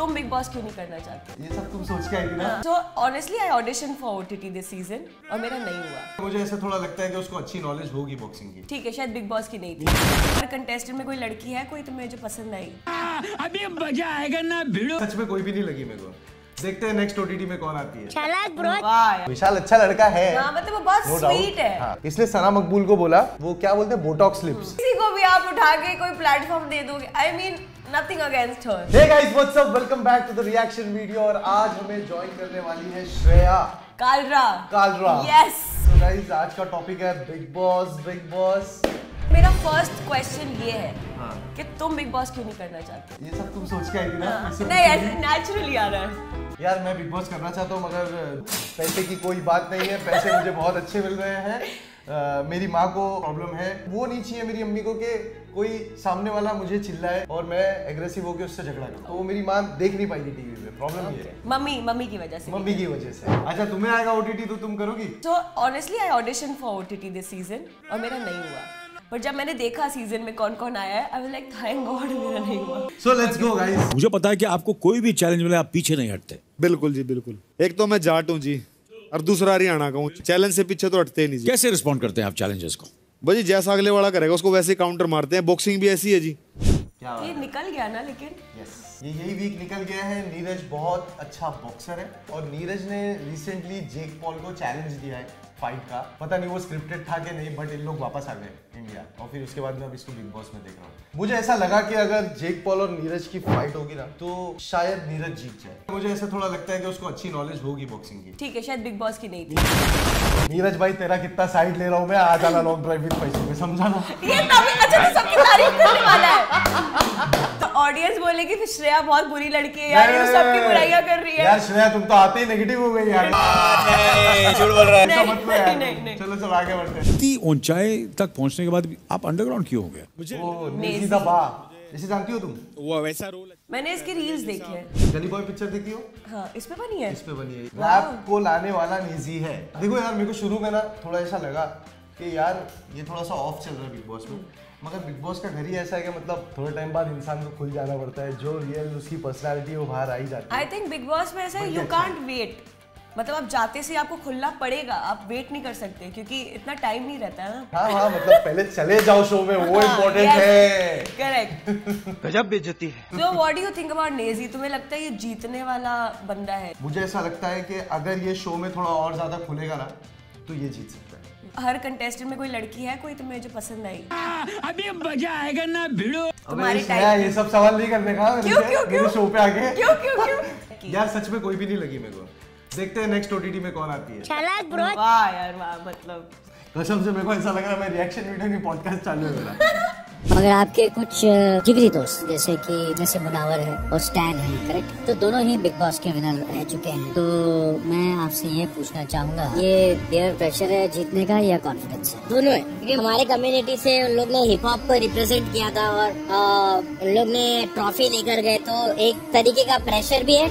तुम big boss क्यों नहीं करना चाहते? ये सब तुम सोच के आई थी ना? So honestly I auditioned for OTT this season और मेरा नहीं हुआ। मुझे ऐसा थोड़ा लगता है कि उसको अच्छी नॉलेज होगी बॉक्सिंग की। ठीक है, शायद बिग बॉस की नहीं थी। हर कंटेस्टेंट में कोई लड़की है कोई तुम्हें जो पसंद आई? अभी मजा आएगा ना भिड़ो। सच में कोई भी नहीं लगी मेरे को। देखते हैं नेक्स्ट OTT में कौन आती है। चालाक ब्रो। विशाल अच्छा लड़का है। हाँ, मतलब वो बहुत स्वीट है। हाँ, इसलिए सना मकबूल को बोला, वो क्या बोलते हैं बोटॉक्स लिप्स। किसी को भी आप उठा के कोई प्लेटफॉर्म दे दोगे। I mean nothing against her. Hey guys, what's up? Welcome back to the reaction video. और आज हमें ज्वाइन करने वाली है Shreya Kalra. Kalra. Yes. So guys, आज का टॉपिक है बिग बॉस। Bigg Boss. मेरा फर्स्ट क्वेश्चन ये है कि तुम बिग बॉस क्यों नहीं करना चाहते? ये सब तुम सोच के आई थी ना? नहीं, ऐसे नेचुरली आ रहा है। यार मैं बिग बॉस करना चाहता हूँ मगर पैसे की कोई बात नहीं है, पैसे मुझे बहुत अच्छे मिल रहे हैं। मेरी माँ को प्रॉब्लम है, वो नहीं चाहिए मेरी अम्मी को कि कोई सामने वाला मुझे चिल्लाए और मैं एग्रेसिव होकर उससे झगड़ा करूँ। तो वो मेरी माँ देख नहीं पाएगी टीवी में, प्रॉब्लम ये है। मम्मी की वजह से। मम्मी की वजह से। अच्छा तुम्हें आएगा OTT तो तुम करोगी? तो honestly I audition for OTT this season और मेरा नहीं हुआ, पर जब मैंने देखा सीजन में कौन कौन आया है I was like thank God मेरा नहीं हुआ। So let's go guys. मुझे पता है कि आपको कोई भी चैलेंज मिले आप पीछे नहीं हटते। बिल्कुल जी बिल्कुल। एक तो मैं जाट हूँ जी और दूसरा हरियाणा का हूँ, चैलेंज से पीछे तो हटते ही नहीं जी। कैसे रिस्पॉन्ड करते हैं आप चैलेंजेस को? भाई जैसा अगले वाला करेगा उसको वैसे काउंटर मारते हैं, बॉक्सिंग भी ऐसी है जी। ये निकल गया ना लेकिन ये यही वीक निकल गया है। नीरज बहुत अच्छा बॉक्सर है और नीरज ने रिसेंटली जेक पॉल को चैलेंज दिया है फाइट का, पता नहीं वो स्क्रिप्टेड था कि नहीं, बट इन लोग वापस आ गए इंडिया और फिर उसके बाद मैं अब इसको बिग बॉस में देख रहा हूँ। मुझे ऐसा लगा कि अगर जेक पॉल और नीरज की फाइट होगी ना तो शायद नीरज जीत जाए। मुझे ऐसा थोड़ा लगता है कि उसको अच्छी नॉलेज होगी बॉक्सिंग की। ठीक है, शायद बिग बॉस की नहीं थी। नीरज भाई तेरा कितना साइड ले रहा हूँ मैं, आ जाना लॉन्ग ड्राइव विद पैसे में, समझाना। ऑडियंस बोलेगी कि श्रेया बहुत बुरी लड़की है यार, ये सबकी बुराइयां कर रही है यार। श्रेया तुम तो आते ही नेगेटिव हो गई यार। झूठ बोल रहा है। नहीं चलो चलो आगे बढ़ते हैं। इतनी ऊंचाई तक पहुंचने के बाद भी आप अंडरग्राउंड क्यों हो गए? ओह नेजी दा बा, इसे जानती हो तुम? वो वैसा रोल मैंने इसकी रील्स देखी है। गली बॉय पिक्चर देखी हो? हाँ, इस पे बनी है। इस पे बनी है। रैप को लाने वाला नेजी है। देखो यार मेरे को शुरू में ना थोड़ा ऐसा लगा कि यार ये थोड़ा सा ऑफ चल रहा है बिग बॉस में, मगर बिग बॉस का घर ही ऐसा है कि मतलब थोड़े टाइम बाद इंसान को खुल जाना पड़ता है, जो रियल उसकी पर्सनैलिटी वो बाहर आ ही जाती है। आई थिंक बिग बॉस में ऐसा है यू कांट वेट, मतलब आप जाते से आपको खुलना पड़ेगा, आप वेट नहीं कर सकते क्योंकि इतना टाइम नहीं रहता है ना। हाँ हाँ, मतलब पहले चले जाओ शो में, वो इम्पोर्टेंट है। करेक्ट, गजब बेइज्जती है। So what do you think about Naezy? तुम्हें लगता है ये जीतने वाला बंदा है? मुझे ऐसा लगता है कि अगर ये शो में थोड़ा और ज्यादा खुलेगा ना तो ये जीत सकता है। हर कंटेस्टेंट में कोई लड़की है कोई तुम्हें जो पसंद आई? अभी मजा आएगा ना भिड़ो। तुम्हारे टाइम ये सब सवाल नहीं करने का मेरे शो पे आके। क्यों क्यों क्यों यार सच में कोई भी नहीं लगी मेरे को। देखते हैं नेक्स्ट OTT में कौन आती है। चालाक ब्रो। वाह यार वाह, मतलब कसम से मेरे को ऐसा लग रहा है मैं रिएक्शन वीडियो की पॉडकास्ट चालू है मेरा। मगर आपके कुछ जिगरी दोस्त जैसे मुनावर है और स्टैन है, करेक्ट, तो दोनों ही बिग बॉस के विनर रह चुके हैं, तो मैं आपसे ये पूछना चाहूंगा ये पेयर प्रेशर है जीतने का या कॉन्फिडेंस है? दोनों है, क्योंकि हमारे कम्युनिटी से उन लोग ने हिप हॉप को रिप्रेजेंट किया था और उन लोग ने ट्रॉफी लेकर गए, तो एक तरीके का प्रेशर भी है।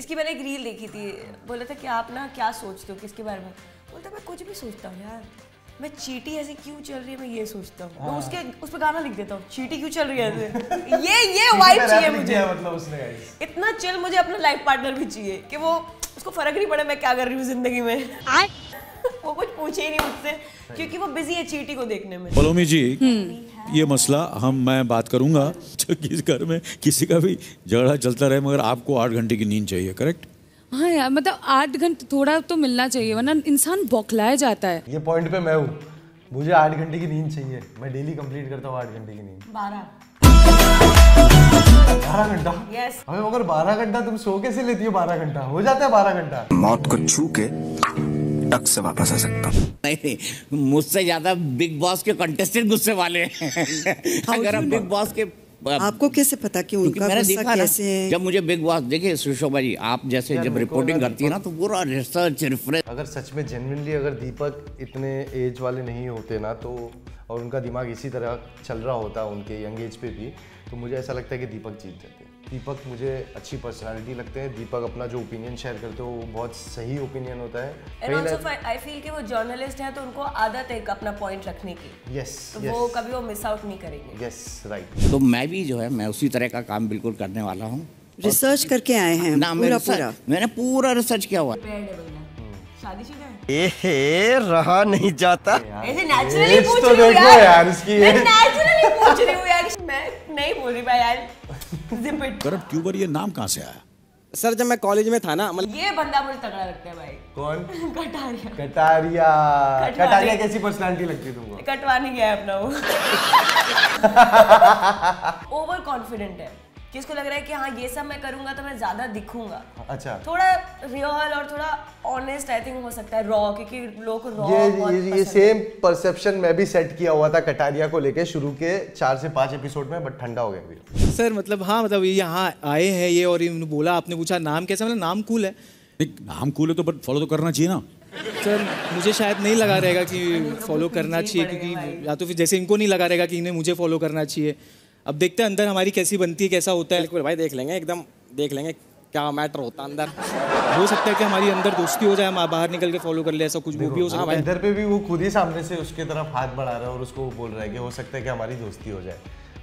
इसकी मैंने एक रील देखी थी, बोला था कि आप ना क्या सोचते हो किसके बारे में, बोलता मैं कुछ भी सोचता हूँ यार, मैं चीटी ऐसे क्यों चल रही है मैं ये सोचता हूँ। मैं उसके उस पर गाना लिख देता हूँ चीटी क्यों चल रही है ऐसे। ये वाइब चाहिए मुझे, मतलब उसने इतना चिल, मुझे अपना लाइफ पार्टनर भी चाहिए कि वो उसको फर्क नहीं पड़े मैं क्या कर रही हूँ जिंदगी में। वो कुछ पूछे ही नहीं मुझसे क्योंकि वो बिजी है चीटी को देखने में। बोलोमी जी ये मसला मैं बात करूंगा, किस घर में किसी का भी झगड़ा चलता रहे मगर आपको 8 घंटे की नींद चाहिए, करेक्ट? हाँ यार, मतलब 8 घंटे थोड़ा तो मिलना चाहिए वरना इंसान बौखलाया जाता है। ये पॉइंट पे मैं हूँ, मुझे 8 घंटे की नींद चाहिए, मैं डेली कंप्लीट करता हूँ 8 घंटे की नींद। 12 घंटा? यस। अबे मगर 12 घंटा तुम सो कैसे लेती हो? 12 घंटा हो जाता है 12 घंटा। मौत को छू के टक से वापस आ सकता हूँ। नहीं, मुझसे ज्यादा बिग बॉस के कंटेस्टेंट गुस्से वाले हैं। अगर हम बिग बॉस के आपको कैसे पता कि उनका गुस्सा कैसे है? जब मुझे बिग बॉस देखिए सुशोभा जी आप जैसे जब रिपोर्टिंग करती है ना तो पूरा रिसर्च रेफरेंस। अगर सच में जेन्युइनली अगर दीपक इतने एज वाले नहीं होते ना तो और उनका दिमाग इसी तरह चल रहा होता उनके यंग एज पे भी, तो मुझे ऐसा लगता है कि दीपक जीत जाते हैं। दीपक मुझे अच्छी पर्सनालिटी लगते हैं, दीपक अपना जो ओपिनियन शेयर करते हो वो बहुत सही ओपिनियन होता है। एंड आल्सो आई फील कि वो जर्नलिस्ट हैं तो उनको आदत है अपना पॉइंट रखने की। यस, तो वो कभी वो मिस आउट नहीं करेंगे। Yes right. तो मैं भी जो है मैं उसी तरह का काम बिल्कुल करने वाला हूँ रिसर्च करके आए हैं पूरा। मैंने पूरा रिसर्च किया हुआ है, रहा नहीं जाता ऐसे नेचुरली पूछ रही हूं यार, इसकी मैं नेचुरली पूछ रही हूं यार, मैं नहीं बोल रही भाई यार। जिप इट करप्ट क्यूबर, ये नाम कहां से आया? सर जब मैं कॉलेज में था ना, मतलब ये बंदा मुझे तगड़ा लगता है भाई। कौन? कटारिया। कटारिया कटारिया कैसी पर्सनालिटी लगती है तुमको? कटवाने गया है अपना वो ओवर कॉन्फिडेंट है, किसको लग रहा है कि हाँ ये सब मैं करूंगा तो मैं ज्यादा दिखूंगा। अच्छा, थोड़ा रियल और थोड़ा ऑनेस्ट आई थिंक हो सकता है, रॉ, क्योंकि लोग को रॉ ये सेम परसेप्शन मैं भी सेट किया हुआ था कटारिया को लेके शुरू के 4 से 5 एपिसोड में, बट ठंडा हो गया भी। सर मतलब हाँ, मतलब ये यहाँ आए हैं ये, और इन्होंने बोला, आपने पूछा नाम कैसा, मतलब नाम कूल है। नाम कूल है तो बट फॉलो तो करना चाहिए ना। सर मुझे शायद नहीं लगा रहेगा कि फॉलो करना चाहिए, क्योंकि या तो फिर जैसे इनको नहीं लगा रहेगा कि इन्हें मुझे फॉलो करना चाहिए। अब देखते हैं अंदर हमारी कैसी बनती है, कैसा होता है। बिल्कुल भाई, देख लेंगे, एकदम देख लेंगे क्या मैटर होता है अंदर। हो सकता है कि हमारी अंदर दोस्ती हो जाए, हम बाहर निकल के फॉलो कर ले, ऐसा कुछ भी हो सकता है। इधर पे भी वो खुद ही सामने से उसके तरफ हाथ बढ़ा रहा है और उसको बोल रहा है कि हो सकता है कि हमारी दोस्ती हो जाए।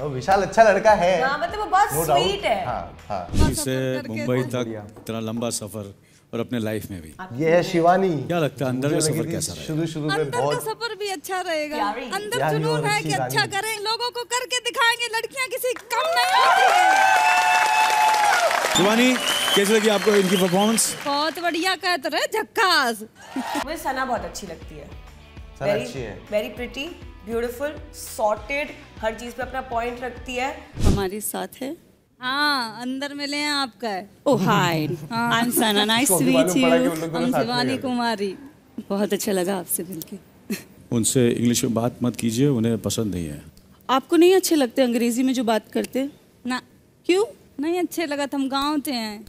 और विशाल अच्छा लड़का है, मतलब वो बहुत स्वीट है। इसे मुंबई तक इतना लंबा सफर और अपने लाइफ में भी ये है शिवानी। क्या लगता है अंदर का सफर कैसा रहेगा? शुरू में बहुत, अंदर का सफर भी अच्छा रहेगा, अंदर जुनून है कि अच्छा करें, लोगों को करके दिखाएंगे, लड़कियां किसी कम नहीं होती हैं। शिवानी कैसी लगी आपको इनकी परफॉर्मेंस? बहुत बढ़िया, कहते रहे झक्कास। मुझे सना बहुत अच्छी लगती है, वेरी प्रिटी, ब्यूटीफुल, सॉर्टेड, हर चीज पे अपना पॉइंट रखती है। हमारे साथ है हाँ, अंदर मिले हैं आपका है। Oh hi, I am Sana, nice to meet you. हम शिवानी कुमारी, बहुत अच्छा लगा आपसे मिलके। उनसे इंग्लिश में बात मत कीजिए, उन्हें पसंद नहीं है। आपको नहीं अच्छे लगते अंग्रेजी में जो बात करते ना? क्यों नहीं अच्छे लगा? हम गाँव से हैं।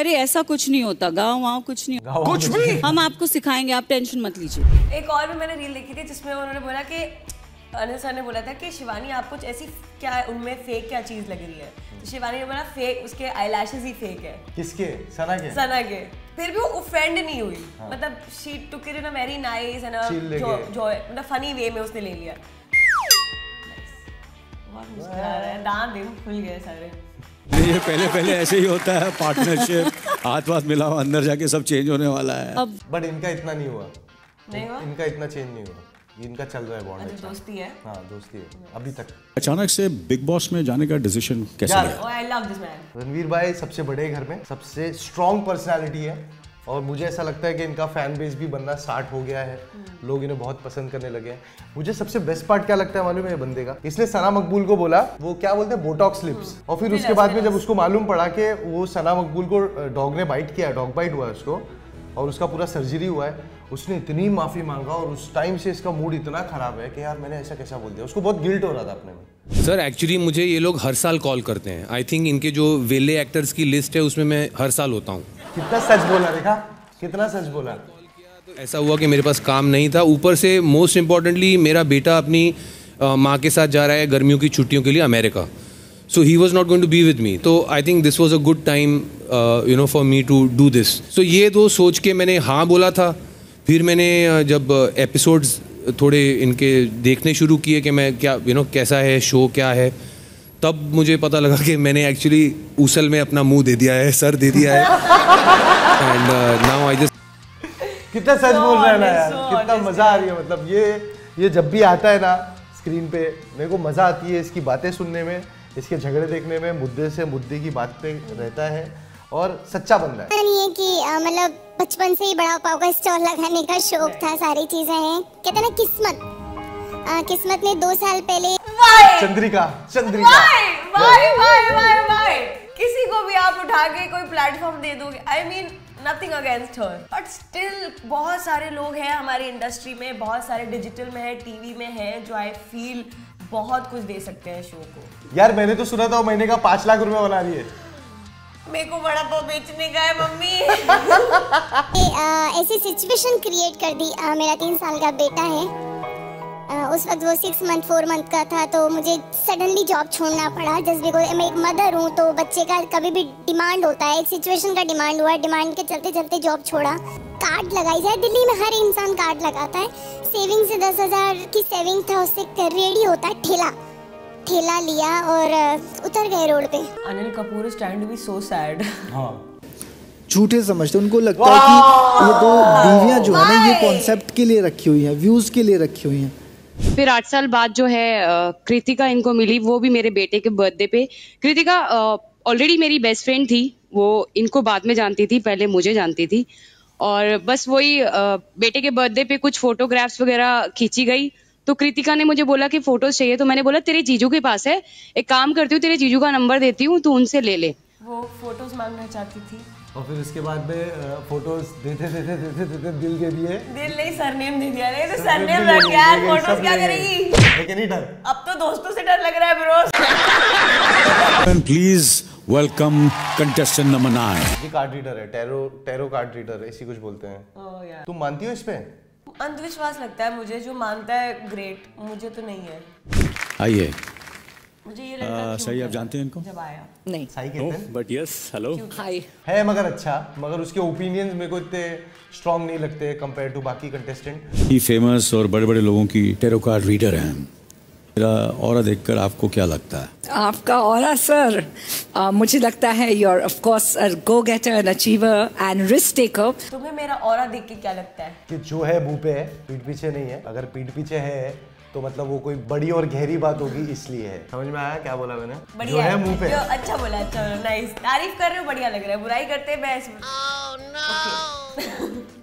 अरे ऐसा कुछ नहीं होता, गाँव वाँव कुछ नहीं होता, कुछ भी हम आपको सिखाएंगे, आप टेंशन मत लीजिए। एक और भी मैंने रील देखी थी जिसमें उन्होंने बोला कि अनिल सर ने बोला था कि शिवानी आपको ऐसी क्या उनमें फेक क्या चीज लग रही है, तो शिवानी ने बोला फेक, उसके आईलैशेस ही फेक है। किसके? सना के। सना के। फिर भी वो ऑफेंड नहीं हुई, हाँ। मतलब she took it in a very nice and joy, मतलब फनी वे में उसने ले लिया। दांत दिन खुल गए सारे। ये पहले ऐसे ही होता है, पार्टनरशिप हाथ मिलाओ, अंदर जाके सब चेंज होने वाला है। बट इनका इतना नहीं हुआ, इनका इतना चेंज नहीं हुआ, इनका चल रहा है बॉन्ड, अच्छा दोस्ती है। हाँ दोस्ती है अभी तक। अचानक से बिग बॉस में जाने का डिसीजन कैसा रहा? I love this man. Ranveer भाई सबसे बड़े घर में सबसे स्ट्रॉन्ग पर्सनालिटी है, और मुझे ऐसा लगता है कि इनका फैन बेस भी बनना स्टार्ट हो गया है, लोग इन्हें बहुत पसंद करने लगे हैं। मुझे सबसे बेस्ट पार्ट क्या लगता है मालूम है ये बंदे का? इसने सना मकबूल को बोला, वो क्या बोलते हैं, बोटॉक्स लिप्स, और फिर उसके बाद में जब उसको मालूम पड़ा कि वो सना मकबूल को डॉग ने बाइट किया, डॉग बाइट हुआ है उसको और उसका पूरा सर्जरी हुआ है, उसने इतनी माफ़ी मांगा, और उस टाइम से इसका मूड इतना ख़राब है कि यार मैंने ऐसा कैसा बोल दिया, उसको बहुत गिल्ट हो रहा था अपने में। सर एक्चुअली मुझे ये लोग हर साल कॉल करते हैं, आई थिंक इनके जो वेले एक्टर्स की लिस्ट है उसमें मैं हर साल होता हूँ। कितना सच बोला, देखा कितना सच बोला। तो ऐसा हुआ कि मेरे पास काम नहीं था, ऊपर से मोस्ट इम्पॉर्टेंटली मेरा बेटा अपनी माँ के साथ जा रहा है गर्मियों की छुट्टियों के लिए America, so he was not going to be with me, so I think this was a good time you know for me to do this, so ये तो सोच के मैंने हाँ बोला था। फिर मैंने जब एपिसोड्स थोड़े इनके देखने शुरू किए कि मैं क्या you know कैसा है शो क्या है, तब मुझे पता लगा कि मैंने एक्चुअली उसल में अपना मुंह दे दिया है, सर दे दिया है and now I just कितना सच बोल रहा है ना यार, कितना मज़ा आ रही है, मतलब ये जब भी आता है ना स्क्रीन पे मेरे को मज़ा आती है इसकी बातें सुनने में, इसके झगड़े देखने में, मुद्दे से मुद्दे की बात पे रहता है और सच्चा बंदा है। नहीं है कि मतलब बचपन से ही बड़ा पाव का स्टॉल लगाने का शौक था, सारी चीजें हैं, कहते ना किस्मत, किस्मत ने 2 साल पहले चंद्रिका वाई किसी को भी आप उठा के कोई प्लेटफॉर्म दे दोगे, I mean nothing against her, but still बहुत सारे लोग हैं हमारी इंडस्ट्री में, बहुत सारे डिजिटल में है, टीवी में है, जो आई फील बहुत कुछ दे सकते हैं शो को। यार मैंने तो सुना था महीने का 5 लाख रुपए बना रही है, मेरे को बड़ा पाव बेचने का है मम्मी। ऐसी सिचुएशन क्रिएट कर दी, मेरा 3 साल का बेटा है, उस वक्त वो 6 मंथ 4 मंथ का था, तो मुझे सडनली जॉब छोड़ना पड़ा जस्ट बिकॉज मैं एक मदर हूँ, तो बच्चे का कभी भी डिमांड होता है, एक सिचुएशन का डिमांड हुआ, डिमांड के चलते चलते जॉब छोड़ा। कार्ड लगाई जाए, दिल्ली में हर इंसान कार्ड लगाता है, सेविंग से 10,000 की सेविंग था, उससे रेडी होता है ठेला, ठेला लिया और उतर गए रोड पे। Anil Kapoor is trying to be so sad. हां झूठे समझते, उनको लगता है कि ये दो बीवियां जो है ना ये कॉन्सेप्ट के लिए रखी हुई है, व्यूज के लिए रखी हुई है। फिर 8 साल बाद जो है कृतिका इनको मिली, वो भी मेरे बेटे के बर्थडे पे। कृतिका ऑलरेडी मेरी बेस्ट फ्रेंड थी, वो इनको बाद में जानती थी, पहले मुझे जानती थी। और बस वही बेटे के बर्थडे पे कुछ फोटोग्राफ्स वगैरह खींची गई, तो कृतिका ने मुझे बोला कि फोटोज चाहिए, तो मैंने बोला तेरे जीजू के पास है, एक काम करती हूँ तेरे जीजू का नंबर देती हूँ, तू उनसे ले ले। वो फोटोज मांगना चाहती थी और फिर उसके बाद में फोटोज देते देते देते देते दिल दे दिए, दिल नहीं सरनेम दे दिया। नहीं तो सरनेम रख यार, फोटोज क्या करेगी, लेकिन नहीं डर, अब तो दोस्तों से डर लग रहा है bro. Please welcome contestant Naman. ये कार्ड रीडर है, टैरो कार्ड रीडर है, इसी कुछ बोलते हैं। तुम मानती हो इस पे? अंधविश्वास लगता है मुझे, जो मानता है ग्रेट, मुझे तो नहीं है। आइए मुझे ये लगता है सही, आप जानते हैं इनको? जब आया नहीं सही कहते हैं, बट यस हेलो हाय है, मगर अच्छा, मगर उसके ओपिनियंस मेरे को इतने स्ट्रांग नहीं लगते कंपेयर टू बाकी कंटेस्टेंट। ये फेमस और बड़े-बड़े लोगों की टैरो कार्ड रीडर हैं। मेरा ऑरा देखकर आपको क्या लगता है? आपका ऑरा सर, मुझे लगता है you are of course a go getter and achiever and risk taker. तुम्हें मेरा ऑरा देख के क्या लगता है? कि जो है मुंह पे है, पीठ पीछे नहीं है। अगर पीठ पीछे है तो मतलब वो कोई बड़ी और गहरी बात होगी, इसलिए है। समझ में आया क्या बोला मैंने? जो है मुंह पे। अच्छा बोला, अच्छा बोला, नाइस। तारीफ कर रहे हो, बढ़िया लग रहा है, बुराई करते हैं बस।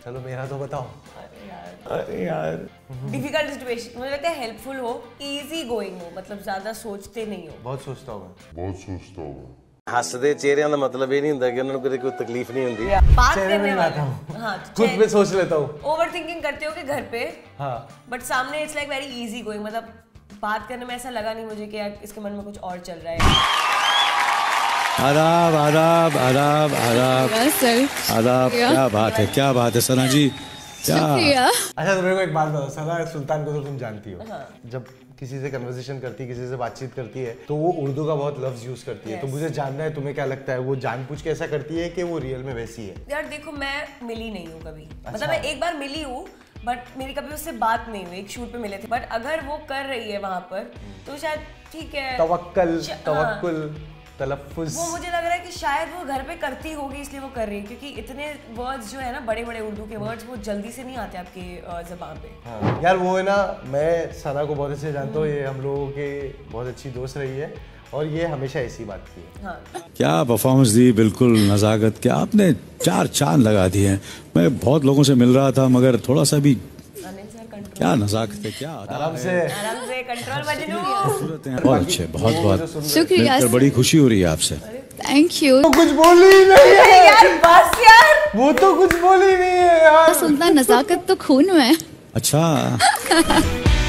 चलो मेरा तो बताओ। अरे यार डिफिकल्ट सिचुएशन, मुझे लगता है हेल्पफुल हो, इजी गोइंग हो, मतलब ज्यादा सोचते नहीं हो। बहुत सोचता हूँ। हंसदे चेहरे का मतलब ये नहीं होता कि उन्हें कोई तकलीफ नहीं होती। चेहरे में लाता हूं। हां खुद पे सोच लेता हूं। ओवरथिंकिंग करते हो कि घर पे? हां बट सामने it's like very easy going, मतलब बात करने में ऐसा लगा नहीं मुझे कि यार इसके मन में कुछ और चल रहा है। आदाब। क्या बात है सना जी, क्या। अच्छा तो मेरे को एक बात बताओ, सना सुल्तान को तो तुम जानती हो, जब किसी से कन्वर्सेशन करती है, किसी से बातचीत करती है, तो वो उर्दू का बहुत लफ्ज यूज करती है। तो मुझे जानना है तुम्हें क्या लगता है, वो जानबूझ के ऐसा करती है कि वो रियल में वैसी है? यार देखो मैं मिली नहीं हूँ कभी। अच्छा। मतलब मैं एक बार मिली हूँ बट मेरी कभी उससे बात नहीं हुई, एक शूट पे मिले थे। बट अगर वो कर रही है वहाँ पर तो शायद ठीक है। तवक्कुल तलफ़ुज़, वो मुझे लग रहा है कि शायद वो घर पे करती होगी इसलिए वो कर रही है, क्योंकि इतने वर्ड्स जो है ना बड़े बड़े उर्दू के वर्ड्स वो जल्दी से नहीं आते आपके ज़बान पे। हाँ। यार वो है ना, मैं सारा को बहुत अच्छे जानता हूँ, ये हम लोगों के बहुत अच्छी दोस्त रही है और ये हमेशा ऐसी बात की है। हाँ। क्या परफॉर्मेंस दी, बिल्कुल नज़ाकत, क्या आपने 4 चांद लगा दिए हैं। मैं बहुत लोगों से मिल रहा था मगर थोड़ा सा भी क्या नज़ाकत है, क्या आराम से कंट्रोल मजनू। बहुत अच्छे, बहुत शुक्रिया, बड़ी खुशी हो रही है आपसे। Thank you. तो कुछ बोली नहीं है यार, बस यार वो तो कुछ बोली नहीं है यार। सुनता नज़ाकत तो खून में। अच्छा